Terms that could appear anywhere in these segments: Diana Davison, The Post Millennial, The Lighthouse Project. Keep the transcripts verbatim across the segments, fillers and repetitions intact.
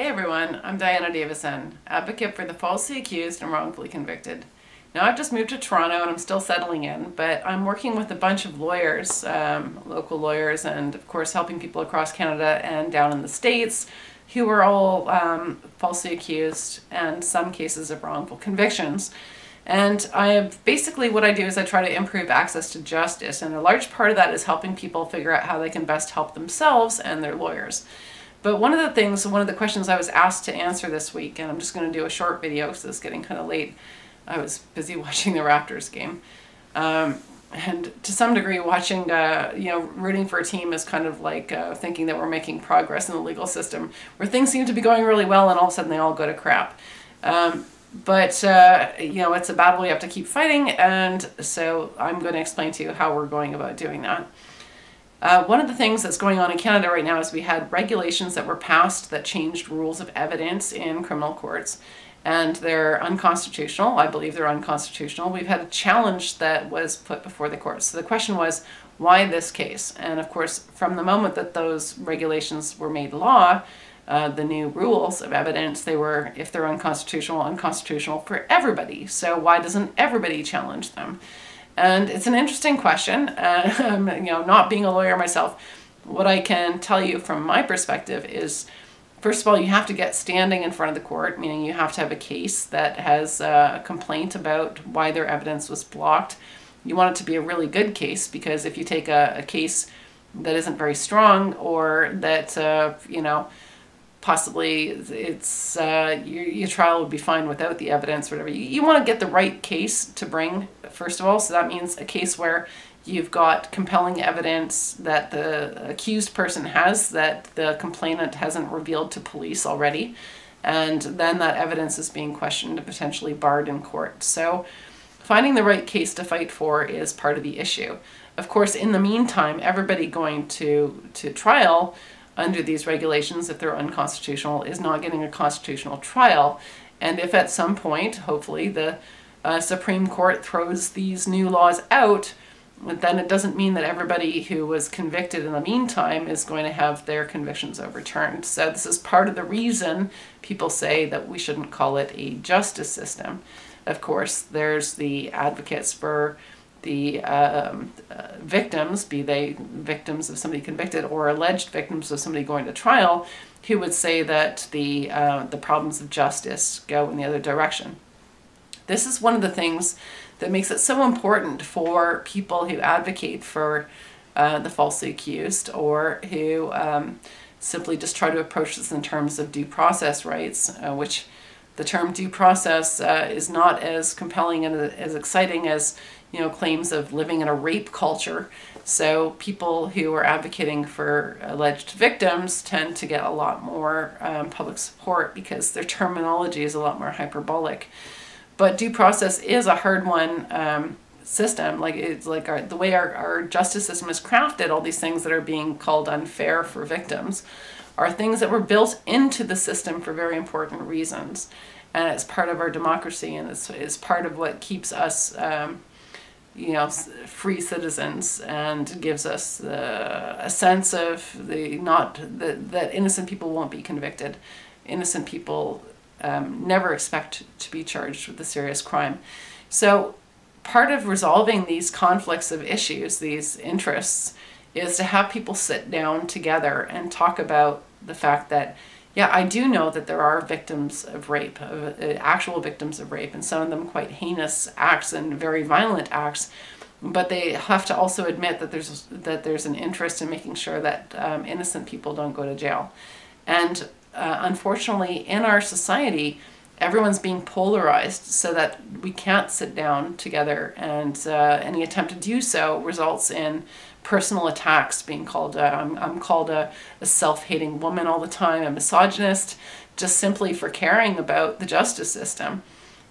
Hey everyone, I'm Diana Davison, advocate for the falsely accused and wrongfully convicted. Now I've just moved to Toronto and I'm still settling in, but I'm working with a bunch of lawyers, um, local lawyers, and of course helping people across Canada and down in the States who are all um, falsely accused and some cases of wrongful convictions. And I basically what I do is I try to improve access to justice, and a large part of that is helping people figure out how they can best help themselves and their lawyers. But one of the things, one of the questions I was asked to answer this week, and I'm just going to do a short video because it's getting kind of late. I was busy watching the Raptors game. Um, and to some degree watching, uh, you know, rooting for a team is kind of like uh, thinking that we're making progress in the legal system, where things seem to be going really well and all of a sudden they all go to crap. Um, but, uh, you know, it's a battle we have to keep fighting, and so I'm going to explain to you how we're going about doing that. Uh, one of the things that's going on in Canada right now is we had regulations that were passed that changed rules of evidence in criminal courts, and they're unconstitutional. I believe they're unconstitutional. We've had a challenge that was put before the courts. So the question was, why this case? And of course, from the moment that those regulations were made law, uh, the new rules of evidence, they were, if they're unconstitutional, unconstitutional for everybody. So why doesn't everybody challenge them? And it's an interesting question. Um, you know, not being a lawyer myself, what I can tell you from my perspective is, first of all, you have to get standing in front of the court, meaning you have to have a case that has a complaint about why their evidence was blocked. You want it to be a really good case, because if you take a, a case that isn't very strong, or that, uh, you know, possibly it's uh, your, your trial would be fine without the evidence, whatever. You, you want to get the right case to bring, first of all, so that means a case where you've got compelling evidence that the accused person has that the complainant hasn't revealed to police already, and then that evidence is being questioned and potentially barred in court. So finding the right case to fight for is part of the issue. Of course, in the meantime, everybody going to, to trial under these regulations, if they're unconstitutional, is not getting a constitutional trial. And if at some point, hopefully, the uh, Supreme Court throws these new laws out, then it doesn't mean that everybody who was convicted in the meantime is going to have their convictions overturned. So this is part of the reason people say that we shouldn't call it a justice system. Of course, there's the advocates for the um, uh, victims, be they victims of somebody convicted or alleged victims of somebody going to trial, who would say that the, uh, the problems of justice go in the other direction. This is one of the things that makes it so important for people who advocate for uh, the falsely accused, or who um, simply just try to approach this in terms of due process rights, uh, which the term due process uh, is not as compelling and as exciting as, you know, claims of living in a rape culture. So people who are advocating for alleged victims tend to get a lot more um, public support because their terminology is a lot more hyperbolic. But due process is a hard one um, system. Like, it's like our, the way our, our justice system is crafted, all these things that are being called unfair for victims are things that were built into the system for very important reasons. And it's part of our democracy, and it's, it's part of what keeps us um, you know, free citizens, and gives us uh, a sense of the not the, that innocent people won't be convicted. Innocent people um, never expect to be charged with a serious crime. So part of resolving these conflicts of issues, these interests, is to have people sit down together and talk about the fact that, yeah, I do know that there are victims of rape, of, uh, actual victims of rape, and some of them quite heinous acts and very violent acts, but they have to also admit that there's, that there's an interest in making sure that um, innocent people don't go to jail. And uh, unfortunately, in our society, everyone's being polarized so that we can't sit down together, and uh, any attempt to do so results in personal attacks, being called, a, I'm, I'm called a, a self-hating woman all the time, a misogynist, just simply for caring about the justice system.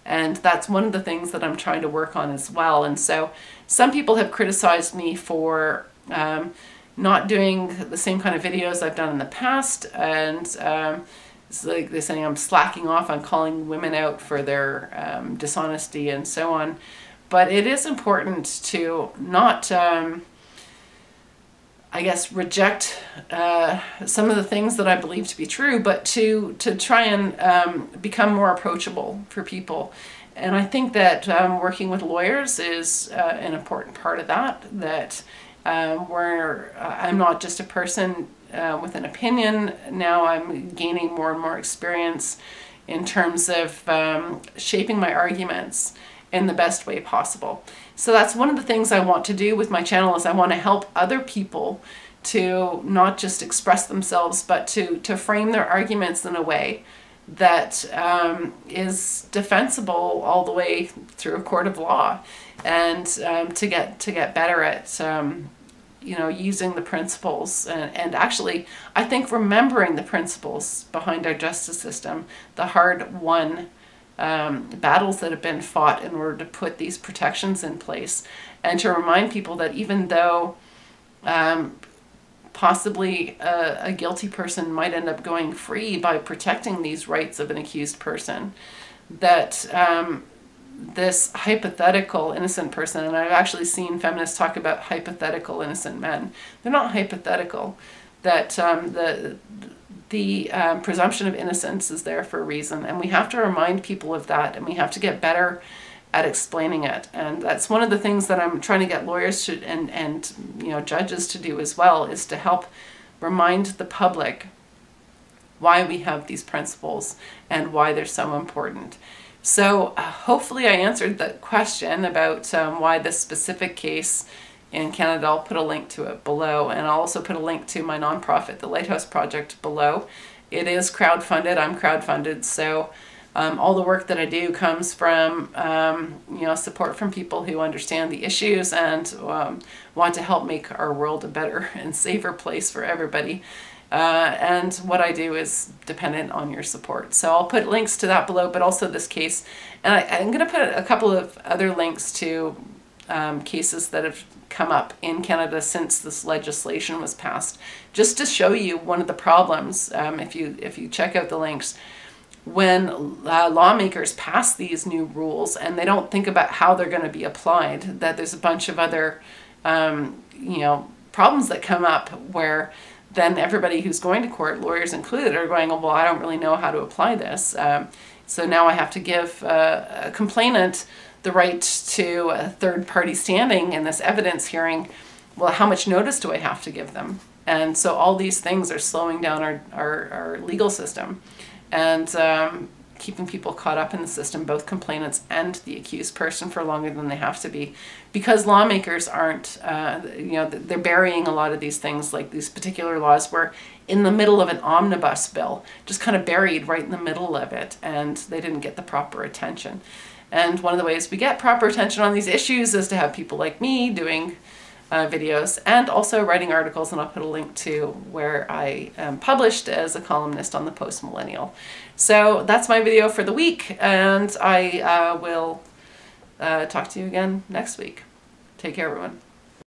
And that's one of the things that I'm trying to work on as well. And so some people have criticized me for um, not doing the same kind of videos I've done in the past, and um, it's like they're saying I'm slacking off on calling women out for their um, dishonesty and so on. But it is important to not um, I guess, reject uh, some of the things that I believe to be true, but to, to try and um, become more approachable for people. And I think that um, working with lawyers is uh, an important part of that, that um, where I'm not just a person uh, with an opinion. Now I'm gaining more and more experience in terms of um, shaping my arguments in the best way possible. So that's one of the things I want to do with my channel, is I want to help other people to not just express themselves, but to, to frame their arguments in a way that um, is defensible all the way through a court of law, and um, to get to get better at um, you know, using the principles, and, and actually I think remembering the principles behind our justice system, the hard won Um, battles that have been fought in order to put these protections in place, and to remind people that even though um, possibly a, a guilty person might end up going free by protecting these rights of an accused person, that um, this hypothetical innocent person, and I've actually seen feminists talk about hypothetical innocent men, they're not hypothetical, that um, the The um, presumption of innocence is there for a reason, and we have to remind people of that, and we have to get better at explaining it. And that's one of the things that I'm trying to get lawyers to, and, and you know, judges to do as well, is to help remind the public why we have these principles and why they're so important. So uh, hopefully I answered the question about um, why this specific case in Canada. I'll put a link to it below, and I'll also put a link to my nonprofit, The Lighthouse Project, below. It is crowdfunded. I'm crowdfunded, so um, all the work that I do comes from um, you know, support from people who understand the issues and um, want to help make our world a better and safer place for everybody. Uh, and what I do is dependent on your support. So I'll put links to that below, but also this case, and I, I'm going to put a couple of other links to Um, cases that have come up in Canada since this legislation was passed, just to show you one of the problems. Um, if you if you check out the links, when uh, lawmakers pass these new rules and they don't think about how they're going to be applied, that there's a bunch of other um, you know, problems that come up, where then everybody who's going to court, lawyers included, are going, oh, well, I don't really know how to apply this. Um, so now I have to give uh, a complainant the right to a third party standing in this evidence hearing. Well, how much notice do I have to give them? And so all these things are slowing down our, our, our legal system, and um, keeping people caught up in the system, both complainants and the accused person, for longer than they have to be, because lawmakers aren't, uh, you know, they're burying a lot of these things. Like these particular laws were in the middle of an omnibus bill, just kind of buried right in the middle of it, and they didn't get the proper attention. And one of the ways we get proper attention on these issues is to have people like me doing uh, videos, and also writing articles, and I'll put a link to where I am published as a columnist on The Post Millennial. So that's my video for the week, and I uh, will uh, talk to you again next week. Take care, everyone.